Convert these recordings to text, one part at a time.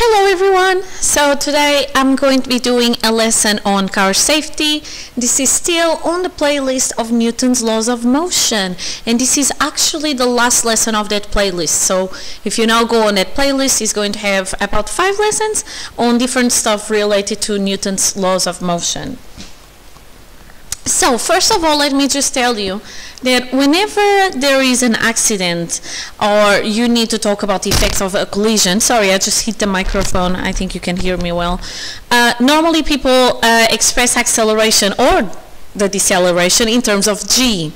Hello everyone! So today I'm going to be doing a lesson on car safety. This is still on the playlist of Newton's laws of motion, and this is actually the last lesson of that playlist. So if you now go on that playlist, it's going to have about 5 lessons on different stuff related to Newton's laws of motion. So first of all, let me just tell you that whenever there is an accident or you need to talk about the effects of a collision, sorry, I just hit the microphone, I think you can hear me well, normally people express acceleration or the deceleration in terms of G.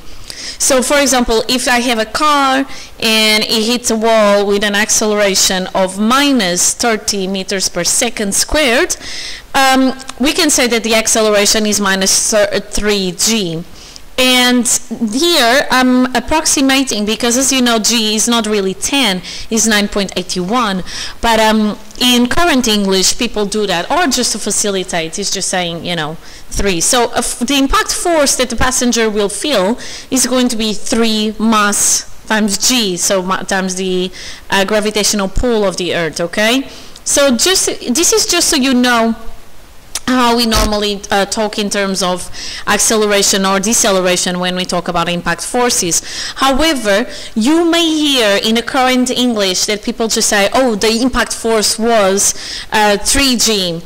So for example, if I have a car and it hits a wall with an acceleration of minus 30 meters per second squared, we can say that the acceleration is minus 3g. And here I'm approximating, because as you know, g is not really 10, it's 9.81. But in current English, people do that, or just to facilitate, it's just saying, you know, 3. So the impact force that the passenger will feel is going to be 3 mass times g, so times the gravitational pull of the Earth, okay? So this is just so you know how we normally talk in terms of acceleration or deceleration when we talk about impact forces. However, you may hear in the current English that people just say, oh, the impact force was 3g,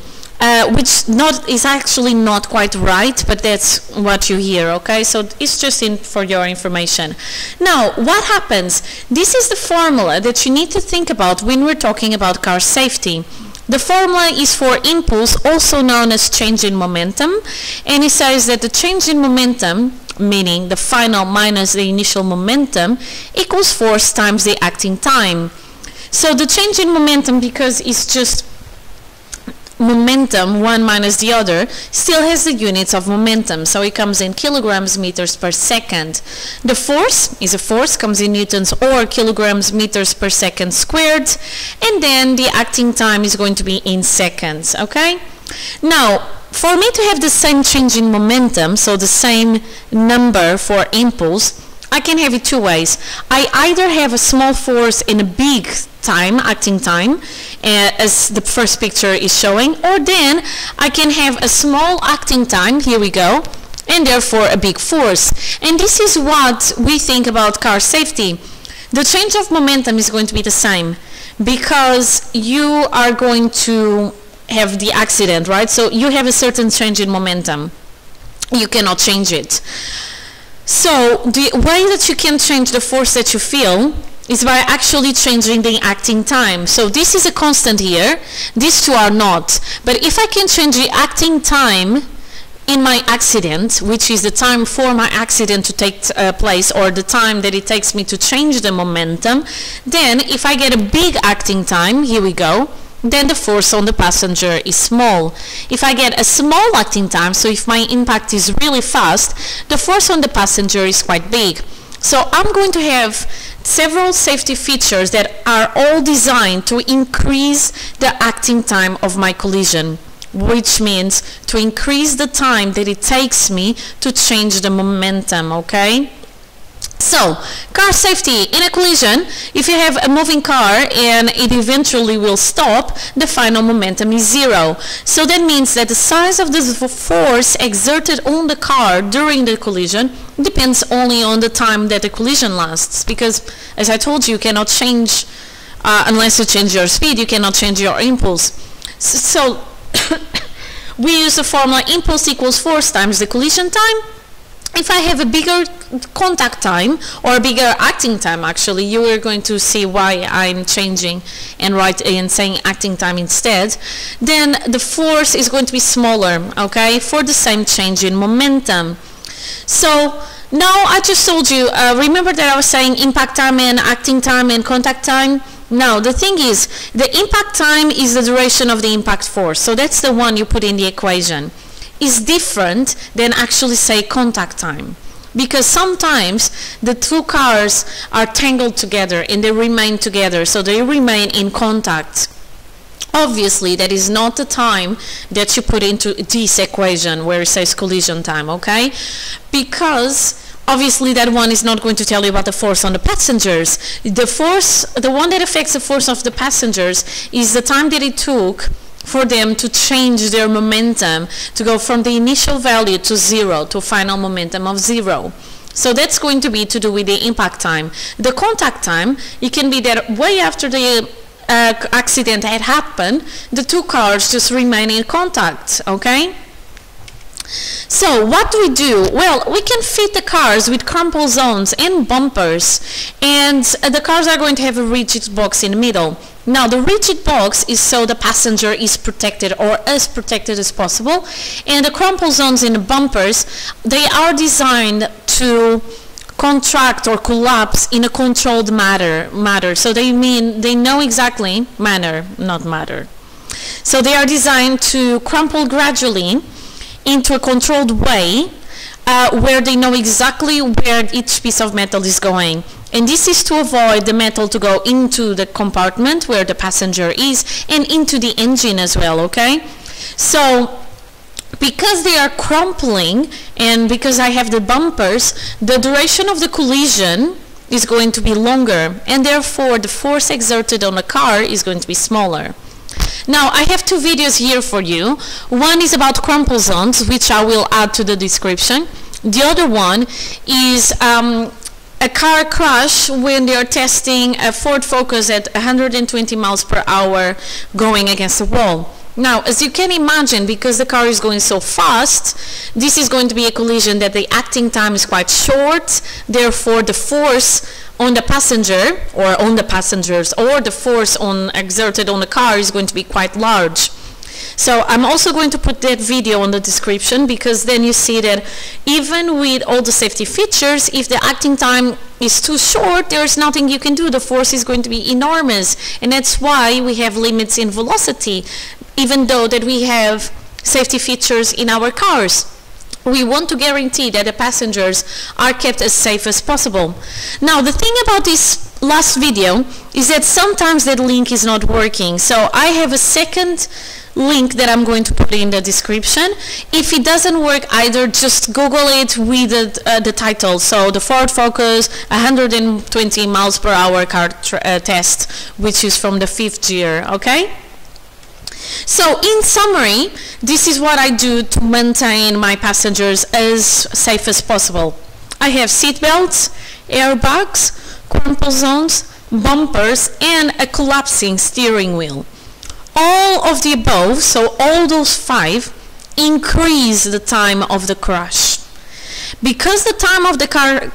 which is actually not quite right, but that's what you hear, okay? So it's just for your information. Now, what happens? This is the formula that you need to think about when we're talking about car safety. The formula is for impulse, also known as change in momentum, and it says that the change in momentum, meaning the final minus the initial momentum, equals force times the acting time. So the change in momentum, because it's just momentum, one minus the other, still has the units of momentum, so it comes in kilograms meters per second. The force is a force, comes in newtons or kilograms meters per second squared, and then the acting time is going to be in seconds, okay? Now, for me to have the same change in momentum, so the same number for impulse, I can have it two ways. I either have a small force and a big time, acting time, as the first picture is showing, or then I can have a small acting time, here we go, and therefore a big force. And this is what we think about car safety. The change of momentum is going to be the same, because you are going to have the accident, right? So you have a certain change in momentum. You cannot change it. So the way that you can change the force that you feel is by actually changing the acting time. So this is a constant here, these two are not. But if I can change the acting time in my accident, which is the time for my accident to take place, or the time that it takes me to change the momentum, then if I get a big acting time, here we go, then the force on the passenger is small. If I get a small acting time, so if my impact is really fast, the force on the passenger is quite big. So I'm going to have several safety features that are all designed to increase the acting time of my collision, which means to increase the time that it takes me to change the momentum, okay? So, car safety in a collision, if you have a moving car and it eventually will stop, the final momentum is 0. So that means that the size of the force exerted on the car during the collision depends only on the time that the collision lasts, because as I told you, you cannot change, unless you change your speed, you cannot change your impulse. So we use the formula impulse equals force times the collision time. If I have a bigger contact time, or a bigger acting time actually, you are going to see why I'm changing and saying acting time instead, then the force is going to be smaller, okay, for the same change in momentum. So now I just told you, remember that I was saying impact time and acting time and contact time? Now, the thing is, the impact time is the duration of the impact force, so that's the one you put in the equation. Is different than actually say contact time, because sometimes the two cars are tangled together and they remain together, so they remain in contact. Obviously that is not the time that you put into this equation where it says collision time, okay? Because obviously that one is not going to tell you about the force on the passengers. The force, the one that affects the force of the passengers is the time that it took for them to change their momentum, to go from the initial value to zero, to final momentum of zero. So that's going to be to do with the impact time. The contact time, it can be that way after the accident had happened, the two cars just remain in contact, okay? So what do we do? Well, we can fit the cars with crumple zones and bumpers, and the cars are going to have a rigid box in the middle. Now, the rigid box is so the passenger is protected, or as protected as possible, and the crumple zones in the bumpers, they are designed to contract or collapse in a controlled manner. So So they are designed to crumple gradually into a controlled way, where they know exactly where each piece of metal is going. And this is to avoid the metal to go into the compartment where the passenger is and into the engine as well, okay? So, because they are crumpling and because I have the bumpers, the duration of the collision is going to be longer, and therefore the force exerted on the car is going to be smaller. Now, I have two videos here for you. One is about crumple zones, which I will add to the description. The other one is a car crash when they are testing a Ford Focus at 120 miles per hour going against a wall. Now, as you can imagine, because the car is going so fast, this is going to be a collision that the acting time is quite short, therefore the force on the passenger, or on the passengers, or the force exerted on the car is going to be quite large. So I'm also going to put that video on the description, because then you see that even with all the safety features, if the acting time is too short, there's nothing you can do. The force is going to be enormous, and that's why we have limits in velocity, even though that we have safety features in our cars. We want to guarantee that the passengers are kept as safe as possible. Now, the thing about this last video is that sometimes that link is not working, so I have a second link that I'm going to put in the description. If it doesn't work either, just Google it with the title, so the Ford Focus 120 miles per hour car test, which is from the Fifth Gear, okay? So, in summary, this is what I do to maintain my passengers as safe as possible. I have seat belts, airbags, crumple zones, bumpers, and a collapsing steering wheel. All of the above, so all those five, increase the time of the crash. Because the time of the car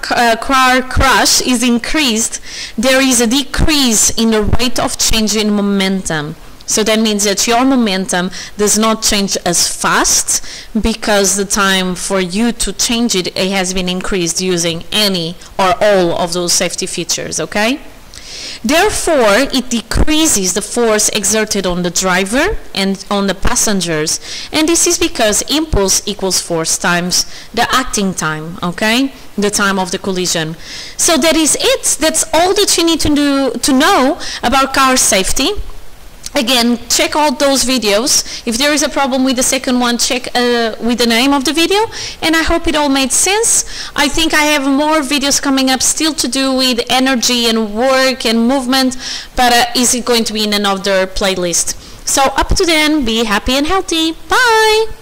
crash is increased, there is a decrease in the rate of change in momentum. So that means that your momentum does not change as fast, because the time for you to change it, it has been increased using any or all of those safety features, okay? Therefore, it decreases the force exerted on the driver and on the passengers, and this is because impulse equals force times the acting time, okay? The time of the collision. So that is it. That's all that you need to know about car safety. Again, check out those videos. If there is a problem with the second one, check with the name of the video. And I hope it all made sense. I think I have more videos coming up still to do with energy and work and movement, but is it going to be in another playlist? So up to then, be happy and healthy. Bye!